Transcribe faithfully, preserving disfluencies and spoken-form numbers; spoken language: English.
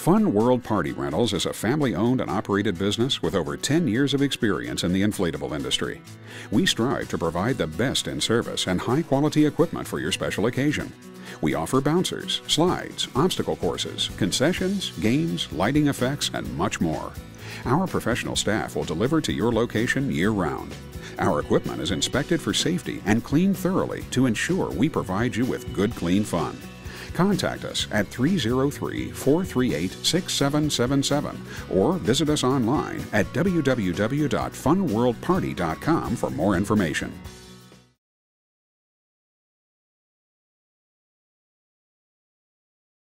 Fun World Party Rentals is a family-owned and operated business with over ten years of experience in the inflatable industry. We strive to provide the best in service and high-quality equipment for your special occasion. We offer bouncers, slides, obstacle courses, concessions, games, lighting effects, and much more. Our professional staff will deliver to your location year-round. Our equipment is inspected for safety and cleaned thoroughly to ensure we provide you with good, clean fun. Contact us at three oh three, four three eight, six seven seven seven or visit us online at w w w dot fun world party dot com for more information.